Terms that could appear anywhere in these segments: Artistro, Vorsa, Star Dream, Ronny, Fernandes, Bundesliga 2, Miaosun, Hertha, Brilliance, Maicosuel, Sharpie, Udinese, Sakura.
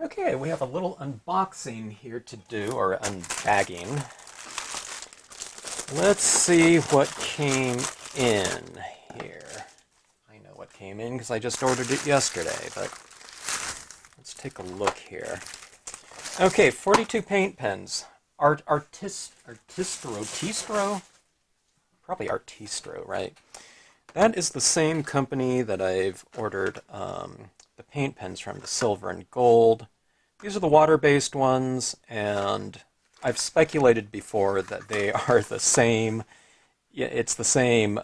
Okay, we have a little unboxing here to do, or unbagging. Let's see what came in here. I know what came in because I just ordered it yesterday, but let's take a look here. Okay, 42 paint pens. Artistro? Probably Artistro, right? That is the same company that I've ordered the paint pens from, the silver and gold. These are the water-based ones, and I've speculated before that they are the same. Yeah, it's the same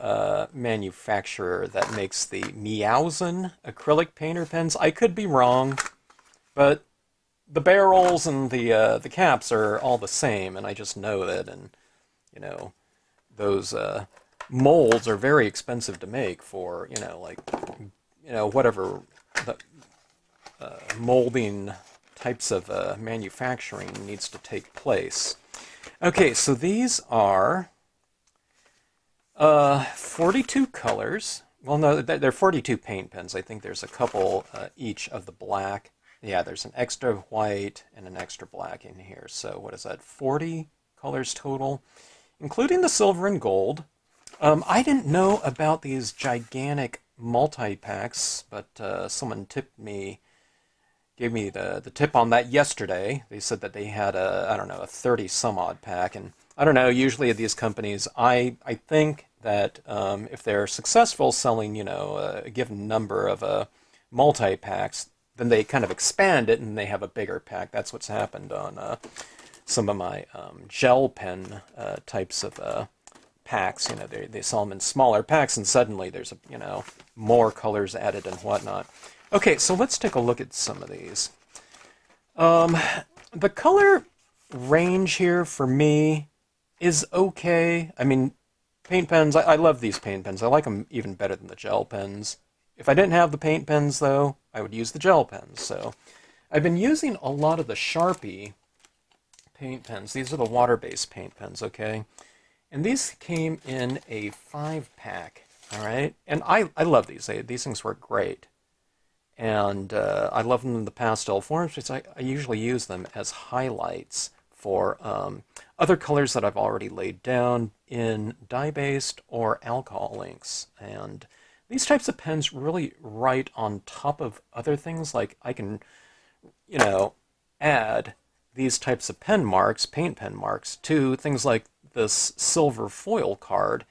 manufacturer that makes the Miaosun acrylic painter pens. I could be wrong, but the barrels and the caps are all the same, and I just know that. And you know, those molds are very expensive to make for, you know, like, you know, whatever the molding types of manufacturing needs to take place. Okay, so these are 42 colors. Well, no, they're 42 paint pens. I think there's a couple each of the black. Yeah, there's an extra white and an extra black in here. So what is that, 40 colors total, including the silver and gold. I didn't know about these gigantic multi-packs, but someone tipped me, gave me the tip on that yesterday. They said that they had a, I don't know, a 30-some-odd pack. And I don't know, usually at these companies, I think that if they're successful selling, you know, a given number of multi-packs, then they kind of expand it and they have a bigger pack. That's what's happened on some of my gel pen types of packs. You know, they sell them in smaller packs, and suddenly there's, you know, more colors added and whatnot. Okay, so let's take a look at some of these. The color range here for me is okay. I mean, paint pens, I love these paint pens. I like them even better than the gel pens. If I didn't have the paint pens, though, I would use the gel pens. So I've been using a lot of the Sharpie paint pens. These are the water-based paint pens, okay? And these came in a 5-pack, all right? And I love these. These things work great. And I love them in the pastel forms because I usually use them as highlights for other colors that I've already laid down in dye-based or alcohol inks. And these types of pens really write on top of other things. Like, I can, you know, add these types of pen marks, paint pen marks, to things like this silver foil card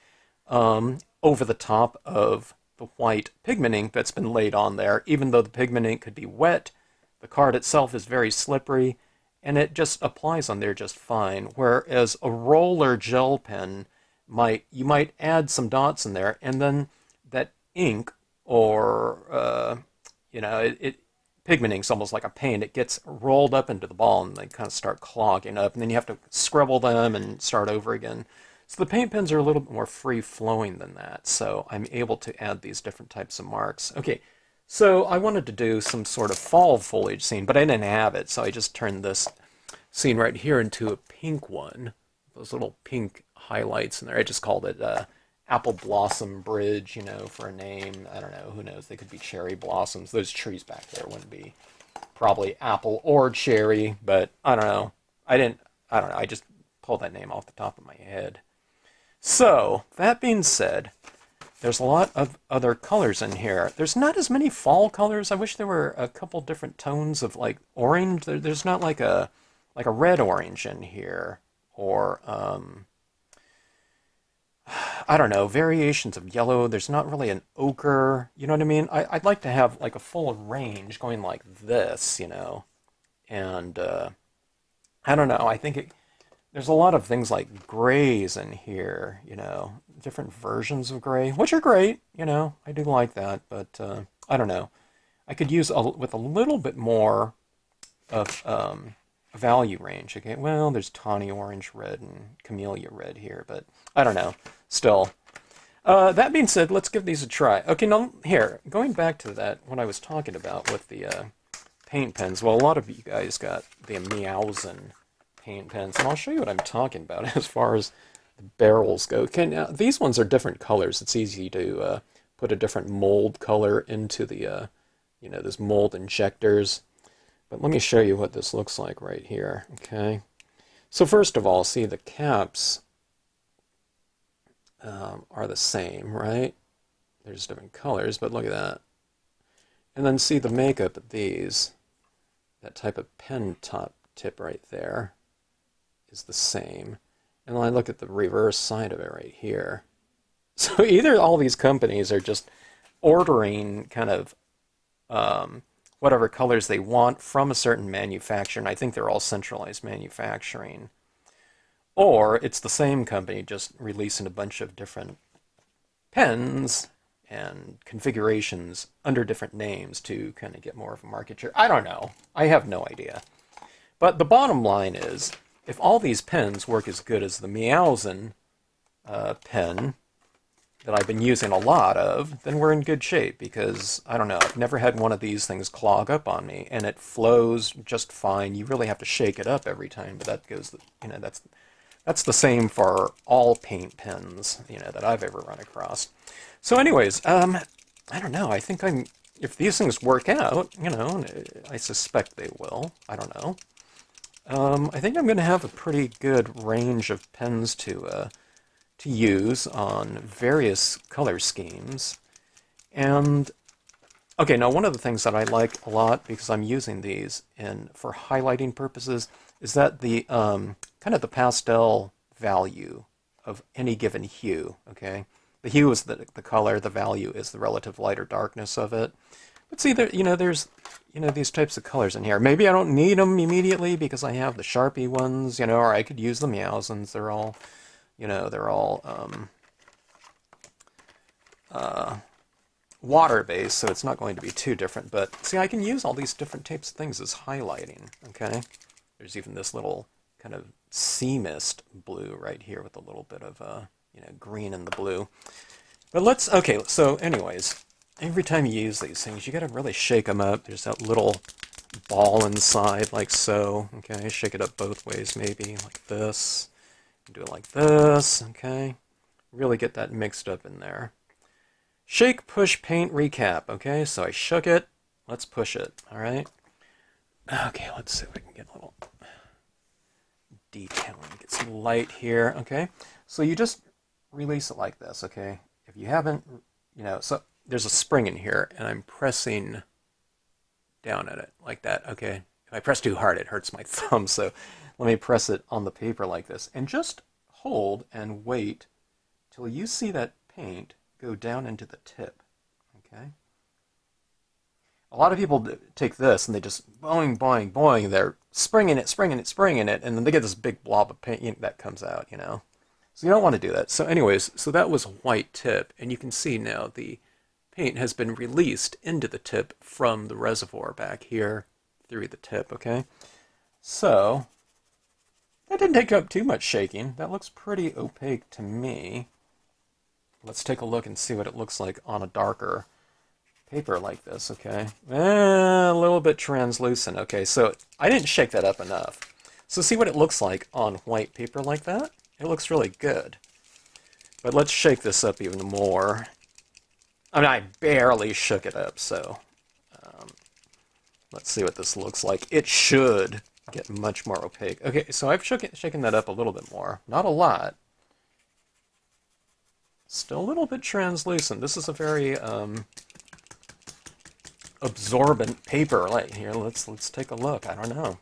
over the top of the white pigment ink that's been laid on there. Even though the pigment ink could be wet, the card itself is very slippery, and it just applies on there just fine. Whereas a roller gel pen, you might add some dots in there, and then that ink, or you know, pigment ink's almost like a paint. It gets rolled up into the ball, and they kind of start clogging up, and then you have to scribble them and start over again. So the paint pens are a little bit more free-flowing than that, so I'm able to add these different types of marks. Okay, so I wanted to do some sort of fall foliage scene, but I didn't have it, so I just turned this scene right here into a pink one. Those little pink highlights in there. I just called it Apple Blossom Bridge, you know, for a name. I don't know, who knows, they could be cherry blossoms. Those trees back there wouldn't be probably apple or cherry, but I don't know. I don't know, I just pulled that name off the top of my head. So, that being said, there's a lot of other colors in here. There's not as many fall colors. I wish there were a couple different tones of, like, orange. There's not like a red-orange in here, or, I don't know, variations of yellow. There's not really an ochre, you know what I mean? I'd like to have like a full range going like this, you know, and I don't know, I think there's a lot of things like grays in here, you know, different versions of gray, which are great, you know, I do like that, but I don't know. I could use with a little bit more of value range. Okay, well, there's tawny orange, red, and camellia red here, but I don't know, still. That being said, let's give these a try. Okay, now, here, going back to that, what I was talking about with the paint pens. Well, a lot of you guys got the Miaosun paint pens, and I'll show you what I'm talking about as far as the barrels go. Okay, now, these ones are different colors. It's easy to put a different mold color into the, you know, those mold injectors. But let me show you what this looks like right here, okay? So first of all, see the caps are the same, right? They're just different colors, but look at that. And then see the makeup of these. That type of pen top tip right there is the same. And then I look at the reverse side of it right here. So either all these companies are just ordering kind of whatever colors they want from a certain manufacturer, and I think they're all centralized manufacturing. Or it's the same company just releasing a bunch of different pens and configurations under different names to kind of get more of a market share. I don't know. I have no idea. But the bottom line is, if all these pens work as good as the Miaosun pen that I've been using a lot of, then we're in good shape because, I don't know, I've never had one of these things clog up on me, and it flows just fine. You really have to shake it up every time, but that goes, you know, that's the same for all paint pens, you know, that I've ever run across. So anyways, I don't know, I think if these things work out, you know, I suspect they will, I don't know. I think I'm going to have a pretty good range of pens to use on various color schemes. And, okay, now one of the things that I like a lot, because I'm using these for highlighting purposes, is that the kind of the pastel value of any given hue, okay? The hue is the color, the value is the relative light or darkness of it. But see, there, you know, there's, you know, these types of colors in here. Maybe I don't need them immediately because I have the Sharpie ones, you know, or I could use the Miaosuns. They're all, you know, they're all water-based, so it's not going to be too different. But see, I can use all these different types of things as highlighting, okay? There's even this little kind of sea mist blue right here with a little bit of, you know, green in the blue. But let's, okay, so anyways, every time you use these things, you gotta really shake them up. There's that little ball inside, like so, okay? Shake it up both ways, maybe, like this. Do it like this, okay? Really get that mixed up in there. Shake, push, paint, recap, okay? So I shook it, let's push it, all right? Okay, let's see if we can get a little detailing, get some light here, okay? So you just release it like this, okay? If you haven't, you know, so there's a spring in here, and I'm pressing down at it like that, okay? If I press too hard, it hurts my thumb, so let me press it on the paper like this. And just hold and wait till you see that paint go down into the tip, okay? A lot of people take this and they just boing, boing, boing, they're springing it, springing it, springing it, and then they get this big blob of paint that comes out, you know? So you don't want to do that. So anyways, so that was a white tip, and you can see now the paint has been released into the tip from the reservoir back here through the tip, okay? So that didn't take up too much shaking. That looks pretty opaque to me. Let's take a look and see what it looks like on a darker paper like this, okay? A little bit translucent, okay? So I didn't shake that up enough. So see what it looks like on white paper like that? It looks really good. But let's shake this up even more. I mean, I barely shook it up, so let's see what this looks like. It should get much more opaque. Okay, so I've shaken that up a little bit more. Not a lot. Still a little bit translucent. This is a very absorbent paper right here. Let's take a look. I don't know.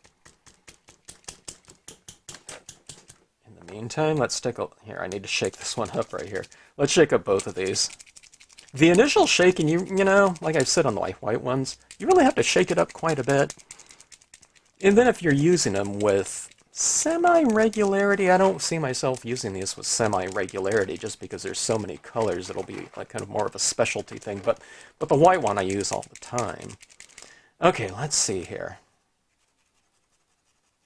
Meantime, let's take a here. I need to shake this one up right here. Let's shake up both of these. The initial shaking, you know, like I said on the white ones, you really have to shake it up quite a bit. And then if you're using them with semi-regularity, I don't see myself using these with semi-regularity just because there's so many colors. It'll be like kind of more of a specialty thing. But the white one I use all the time. Okay, let's see here.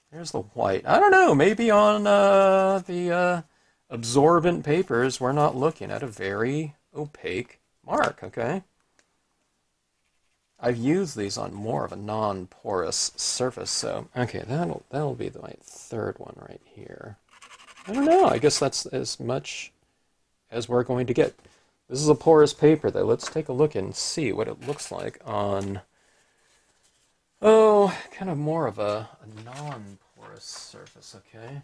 There's the white. I don't know, maybe on the absorbent papers, we're not looking at a very opaque mark, okay? I've used these on more of a non-porous surface, so... Okay, that'll be my third one right here. I don't know, I guess that's as much as we're going to get. This is a porous paper, though. Let's take a look and see what it looks like on... Oh, kind of more of a non-porous surface, okay?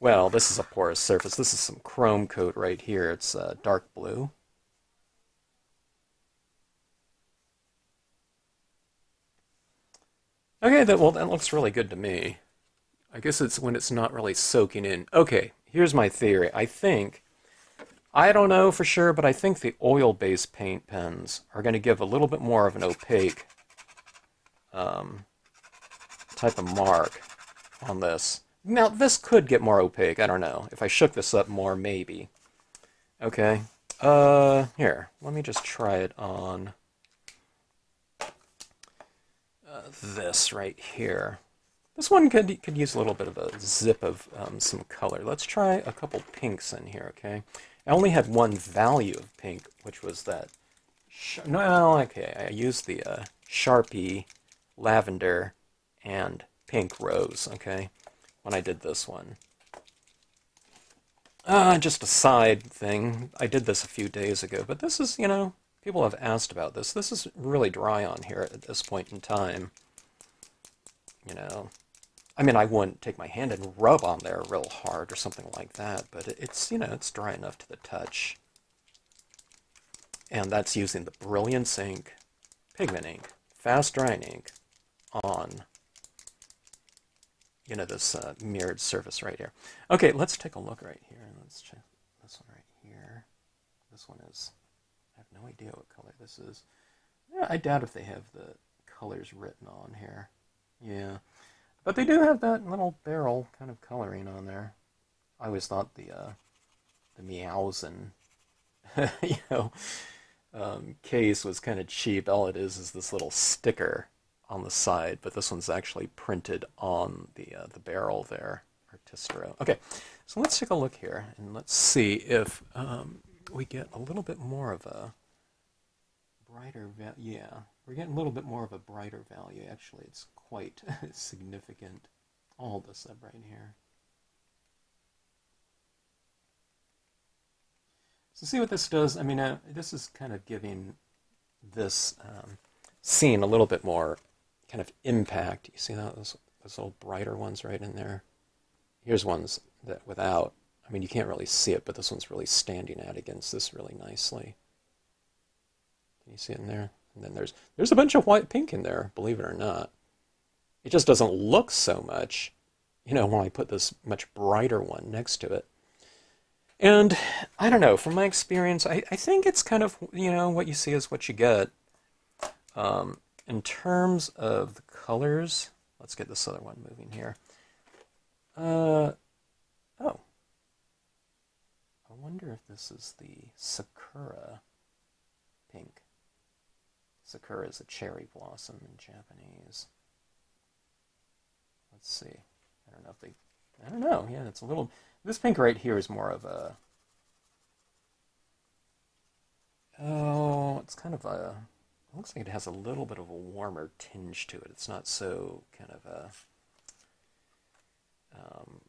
Well, this is a porous surface. This is some chrome coat right here. It's dark blue. Okay, that looks really good to me. I guess it's when it's not really soaking in. Okay, here's my theory. I don't know for sure, but I think the oil-based paint pens are going to give a little bit more of an opaque type of mark on this. Now, this could get more opaque. I don't know. If I shook this up more, maybe. Okay. Here. Let me just try it on this right here. This one could use a little bit of a zip of some color. Let's try a couple pinks in here, okay? I only had one value of pink, which was that... I used the Sharpie, lavender, and pink rose, okay? When I did this one. Just a side thing. I did this a few days ago, but this is, you know, people have asked about this. This is really dry on here at this point in time. You know, I mean, I wouldn't take my hand and rub on there real hard or something like that, but it's, you know, it's dry enough to the touch. And that's using the Brilliance ink, pigment ink, fast drying ink on, you know, this mirrored surface right here. Okay, let's take a look right here. Let's check this one right here. This one is, I have no idea what color this is. I doubt if they have the colors written on here. Yeah, but they do have that little barrel kind of coloring on there. I always thought the Miaosun, you know, case was kind of cheap. All it is this little sticker on the side, but this one's actually printed on the barrel there, Artistro. Okay, so let's take a look here, and let's see if we get a little bit more of a brighter value. Yeah, we're getting a little bit more of a brighter value. Actually, it's quite significant. I'll hold this up right here. So see what this does? I mean, this is kind of giving this scene a little bit more kind of impact. You see that? Those little brighter ones right in there. Here's ones that without, I mean, you can't really see it, but this one's really standing out against this really nicely. Can you see it in there? And then there's a bunch of white pink in there, believe it or not. It just doesn't look so much, you know, when I put this much brighter one next to it. And I don't know, from my experience, I think it's kind of, you know, what you see is what you get. In terms of the colors, let's get this other one moving here. Oh. I wonder if this is the Sakura pink. Sakura is a cherry blossom in Japanese. Let's see. I don't know if they... I don't know. Yeah, it's a little... This pink right here is more of a... Oh, it's kind of a... It looks like it has a little bit of a warmer tinge to it. It's not so kind of a...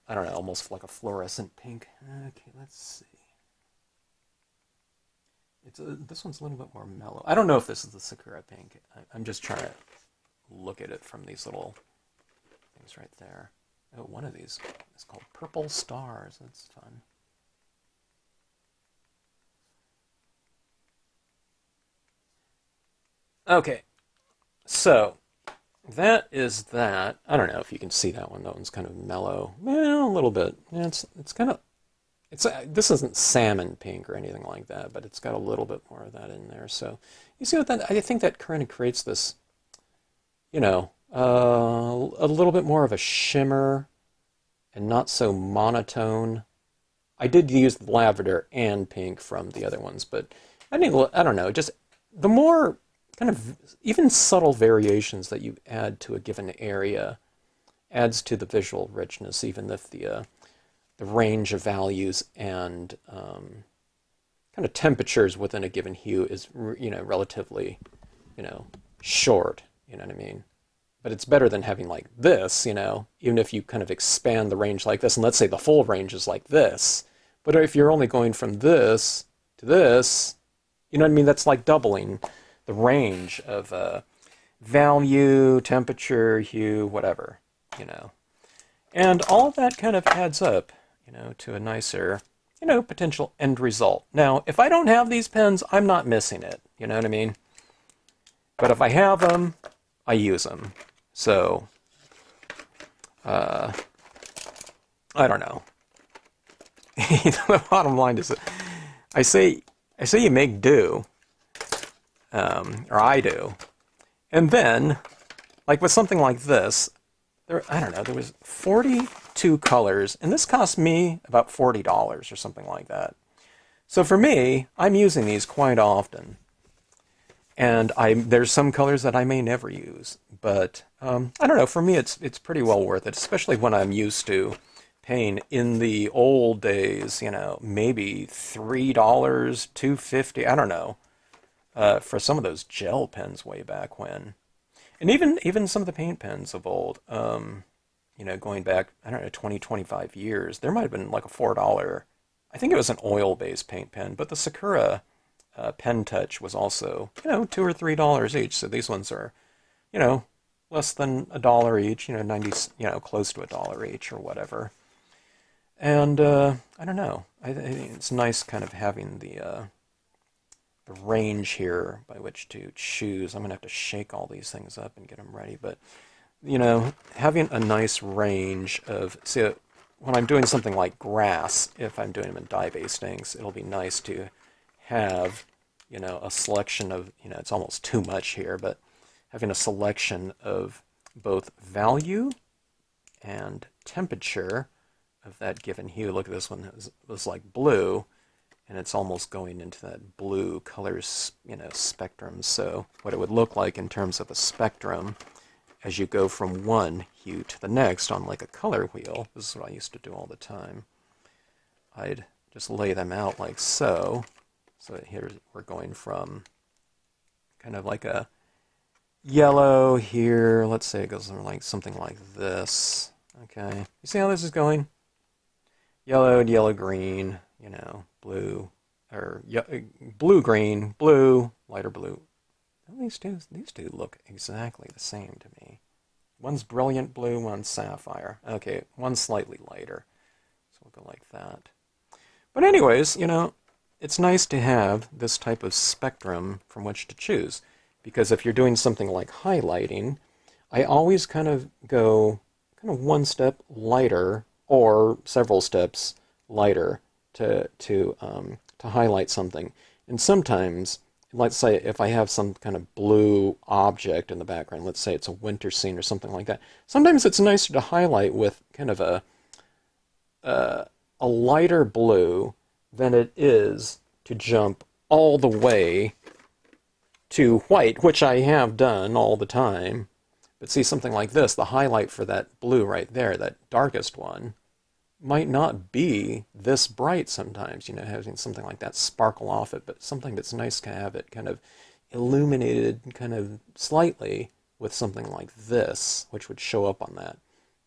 I don't know, almost like a fluorescent pink. Okay, let's see. This one's a little bit more mellow. I don't know if this is the Sakura pink. I'm just trying to look at it from these little things right there. Oh, one of these is called Purple Stars. That's fun. Okay, so that is that. I don't know if you can see that one. That one's kind of mellow. Well, a little bit. Yeah, it's kind of... this isn't salmon pink or anything like that, but it's got a little bit more of that in there. So you see what that, I think that kind of creates this, you know, a little bit more of a shimmer and not so monotone. I did use the lavender and pink from the other ones, but I don't know, just the more kind of even subtle variations that you add to a given area adds to the visual richness, even if the range of values and kind of temperatures within a given hue is, you know, relatively, you know, short, you know what I mean? But it's better than having like this, you know, even if you kind of expand the range like this, and let's say the full range is like this, but if you're only going from this to this, you know what I mean? That's like doubling the range of value, temperature, hue, whatever, you know. And all of that kind of adds up, you know, to a nicer, you know, potential end result. Now, if I don't have these pens, I'm not missing it, you know what I mean? But if I have them, I use them. So, I don't know. The bottom line is, I say you make do, or I do. And then, like with something like this, there, I don't know, there was 42 colors, and this cost me about $40 or something like that. So for me, I'm using these quite often. And there's some colors that I may never use, but I don't know, for me it's pretty well worth it, especially when I'm used to paying in the old days, you know, maybe $3, $2.50, I don't know, for some of those gel pens way back when. And even some of the paint pens of old, you know, going back, I don't know, 20, 25 years, there might have been like a $4, I think it was an oil-based paint pen, but the Sakura Pen Touch was also, you know, $2 or $3 each. So these ones are, you know, less than $1 each. You know, 90, you know, close to $1 each or whatever. And I don't know. I think it's nice, kind of having the range here by which to choose. I'm gonna have to shake all these things up and get them ready. But you know, having a nice range of, see, when I'm doing something like grass, if I'm doing them in dye bastings, it'll be nice to have, you know, a selection of, you know, it's almost too much here, but having a selection of both value and temperature of that given hue. Look at this one, it was like blue, and it's almost going into that blue color, you know, spectrum. So what it would look like in terms of a spectrum as you go from one hue to the next on like a color wheel. This is what I used to do all the time. I'd just lay them out like so. So here we're going from kind of like a yellow here. Let's say it goes from like something like this. Okay, you see how this is going? Yellow and yellow green, you know, blue or blue green, blue, lighter blue. These two look exactly the same to me. One's brilliant blue, one's sapphire. Okay, one's slightly lighter. So we'll go like that. But anyways, you know, it's nice to have this type of spectrum from which to choose, because if you're doing something like highlighting, I always kind of go kind of one step lighter or several steps lighter to highlight something. And sometimes, let's say if I have some kind of blue object in the background, let's say it's a winter scene or something like that, sometimes it's nicer to highlight with kind of a lighter blue than it is to jump all the way to white, which I have done all the time. But see, something like this, the highlight for that blue right there, that darkest one, might not be this bright sometimes, you know, having something like that sparkle off it, but something that's nice to have it kind of illuminated kind of slightly with something like this, which would show up on that.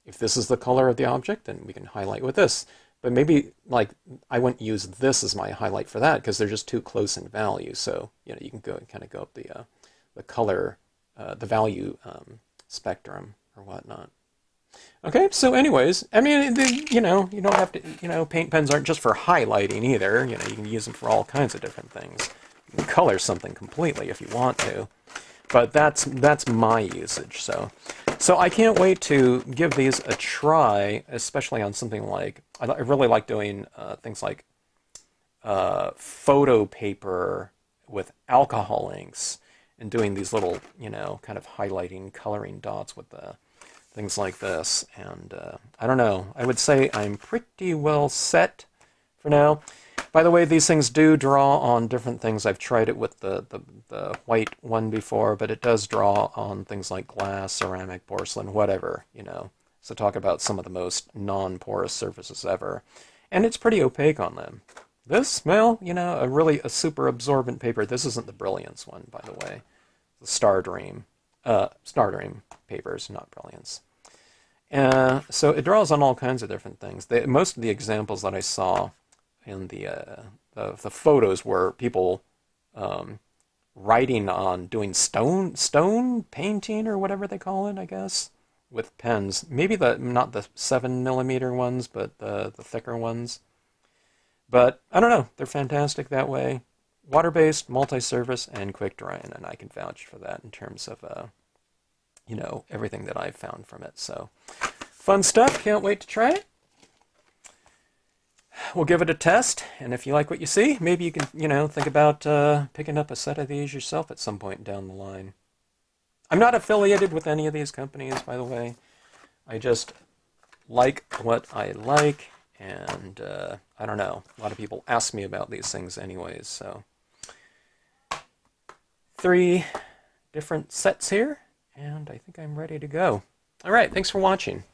If this is the color of the object, then we can highlight with this. But maybe, like, I wouldn't use this as my highlight for that because they're just too close in value. So, you know, you can go and kind of go up the color, the value spectrum or whatnot. Okay, so anyways, I mean, you know, you don't have to, you know, paint pens aren't just for highlighting either. You know, you can use them for all kinds of different things. You can color something completely if you want to. But that's my usage, so I can't wait to give these a try, especially on something like, I really like doing things like photo paper with alcohol inks and doing these little, you know, kind of highlighting, coloring dots with the things like this. And I don't know, I would say I'm pretty well set for now. By the way, these things do draw on different things. I've tried it with the white one before, but it does draw on things like glass, ceramic, porcelain, whatever, you know. So talk about some of the most non-porous surfaces ever. And it's pretty opaque on them. This, well, you know, a super absorbent paper. This isn't the Brilliance one, by the way. The Star Dream papers, not Brilliance. So it draws on all kinds of different things. Most of the examples that I saw in the photos were people writing on, doing stone painting or whatever they call it, I guess, with pens. Maybe not the 7mm ones, but the thicker ones. But I don't know, they're fantastic that way. Water-based, multi-surface, and quick-drying, and I can vouch for that in terms of, you know, everything that I've found from it. So, fun stuff. Can't wait to try it. We'll give it a test, and if you like what you see, maybe you can, you know, think about picking up a set of these yourself at some point down the line. I'm not affiliated with any of these companies, by the way. I just like what I like, and I don't know. A lot of people ask me about these things anyways, so. 3 different sets here, and I think I'm ready to go. All right, thanks for watching.